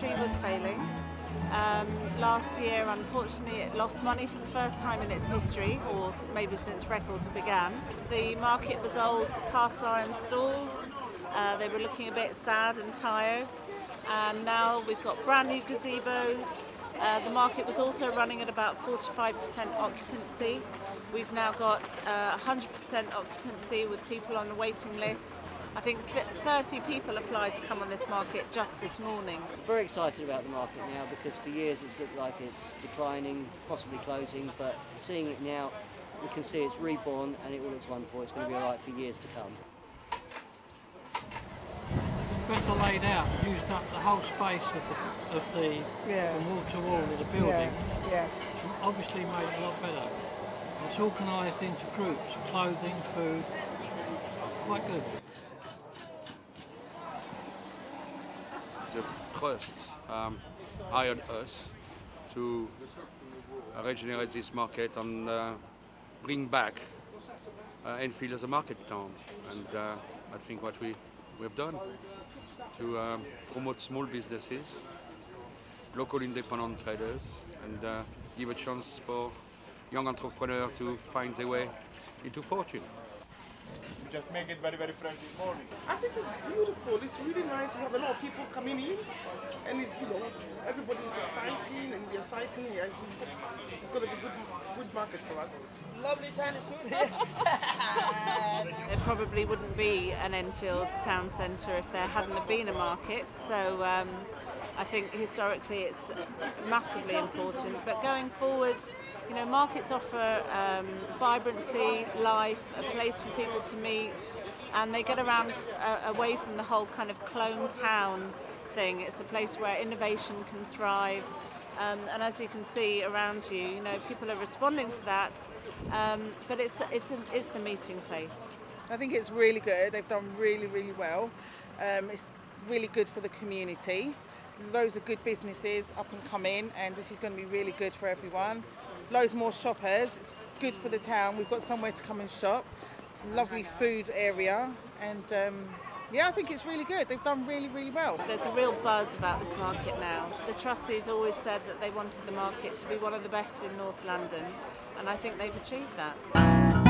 country was failing. Last year, unfortunately, it lost money for the first time in its history, or maybe since records began. The market was old cast iron stalls. They were looking a bit sad and tired. And now we've got brand new gazebos. The market was also running at about 45% occupancy. We've now got 100% occupancy with people on the waiting list. I think 30 people applied to come on this market just this morning. Very excited about the market now, because for years it's looked like it's declining, possibly closing, but seeing it now, we can see it's reborn and it all looks wonderful. It's going to be alright for years to come. Better laid out, used up the whole space from wall to wall of the building. Yeah. Yeah. Obviously made it a lot better. It's organised into groups, clothing, food, quite good. The trust hired us to regenerate this market and bring back Enfield as a market town, and I think what we've done to promote small businesses, local independent traders, and give a chance for young entrepreneurs to find their way into fortune. We just make it very, very fresh this morning. I think it's beautiful. It's really nice. We have a lot of people coming in, and it's, everybody is exciting, and we're exciting here. It's going to be good market for us. Lovely Chinese food. There probably wouldn't be an Enfield town centre if there hadn't have been a market. So I think historically it's massively important. But going forward, you know, markets offer vibrancy, life, a place for people to meet, and they get around away from the whole kind of clone town thing. It's a place where innovation can thrive, and as you can see around you, you know, people are responding to that. But it's the meeting place. I think it's really good. They've done really, really well. It's really good for the community. Loads of good businesses up and coming, and this is going to be really good for everyone. Loads more shoppers, it's good for the town, we've got somewhere to come and shop, lovely food area, and yeah, I think it's really good, they've done really, really well. There's a real buzz about this market now. The trustees always said that they wanted the market to be one of the best in North London, and I think they've achieved that.